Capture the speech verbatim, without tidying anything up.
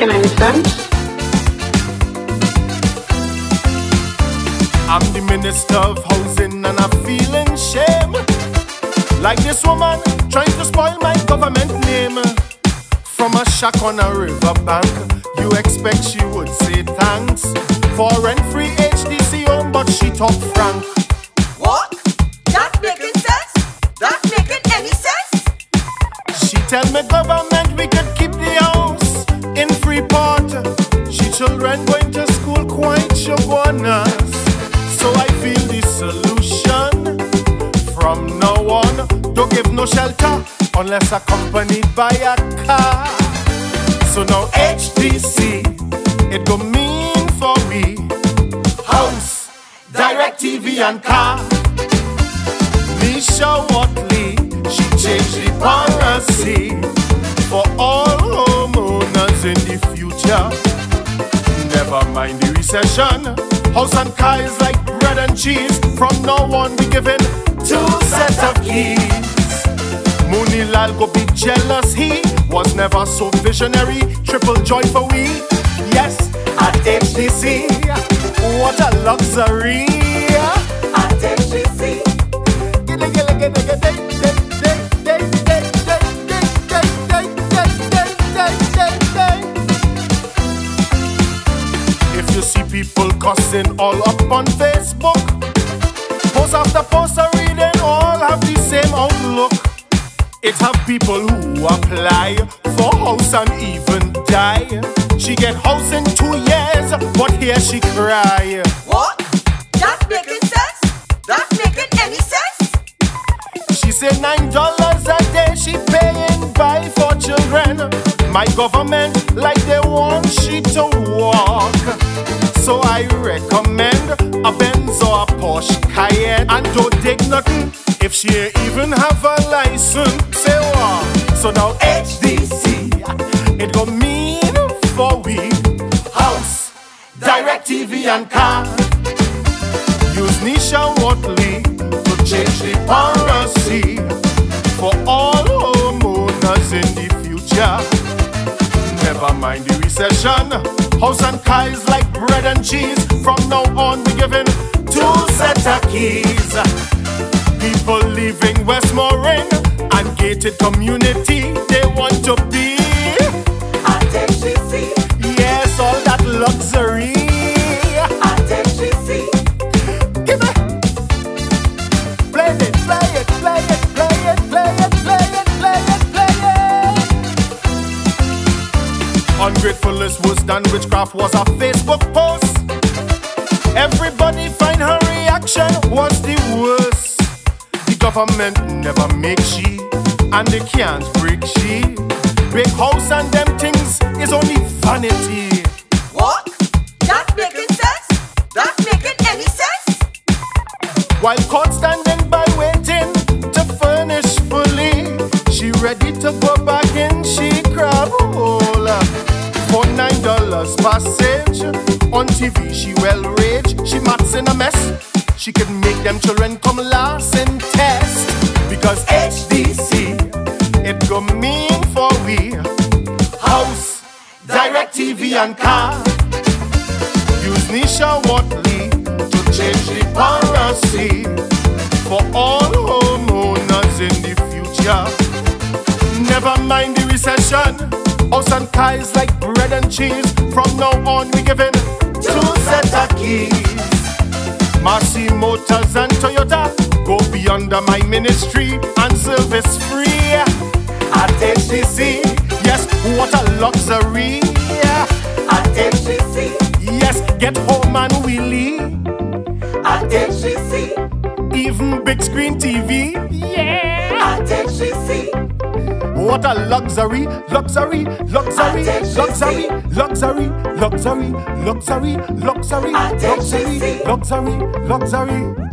can understand. I'm the Minister of Housing and I'm feeling shame. Like this woman trying to spoil my government name. From a shack on a riverbank, you expect she would say thanks. For rent-free H D C home, but she talk frank. What? That making sense? That making any sense? She tell me government we could keep the house in Freeport. She children going to school quite shabonus. So I feel the solution from now on, don't give no shelter unless accompanied by a car. So now H D C, it go mean for we house, direct T V and car. Leisha Watley, she changed the policy for all homeowners in the future. Never mind the recession. House and car is like bread and cheese. From now on we giving two sets of keys. Moonilal go be jealous, he was never so visionary. Triple joy for we, yes, at H D C. What a luxury at H D C. If you see people cussing all up on Facebook, post after post I read and all have the same outlook. It have people who apply for house and even die. She get house in two years, but here she cry. What? That making sense? That making any sense? She say nine dollars a day she paying by for children. My government like they want she to walk. So I recommend a Benz or a Porsche Cayenne. And don't take nothing if she ain't even have a license. Say what? So now H D C, it go mean for we house, direct T V and car. Use Nisha Watley to change the policy for all homeowners in the future. Never mind the recession. House and car is like bread and cheese. From now on we giving two sets of keys. People leaving Westmoreland and gated community, they want to be at H D C. Yes, all that luxury at H D C. Give it. Play it, play it, play it, play it, play it, play it, play it, play it. Ungrateful is worse than witchcraft was a Facebook post. Everybody find her reaction was the worst. The government never make she, and they can't break she. Big house and them things is only vanity. What? That making sense? That making any sense? While caught standing by waiting to furnish fully, she ready to go back in she crab hole. For nine dollars passage on T V, she well rage. She mats in a mess. She can make them children come last in test. Because H D C, it go mean for we house, direct T V and car. Use Nisha Watley to change the policy for all homeowners in the future. Never mind the recession. House and car is like bread and cheese. From now on we giving two sets of keys. Marcy Motors and Toyota go be under my ministry and service free at H D C. Yes, what a luxury at H D C. Yes, get home and wheelie at H D C. Even big screen T V, yeah, at H D C. What a luxury, luxury, luxury, luxury, luxury, luxury, luxury, luxury, luxury, luxury, luxury.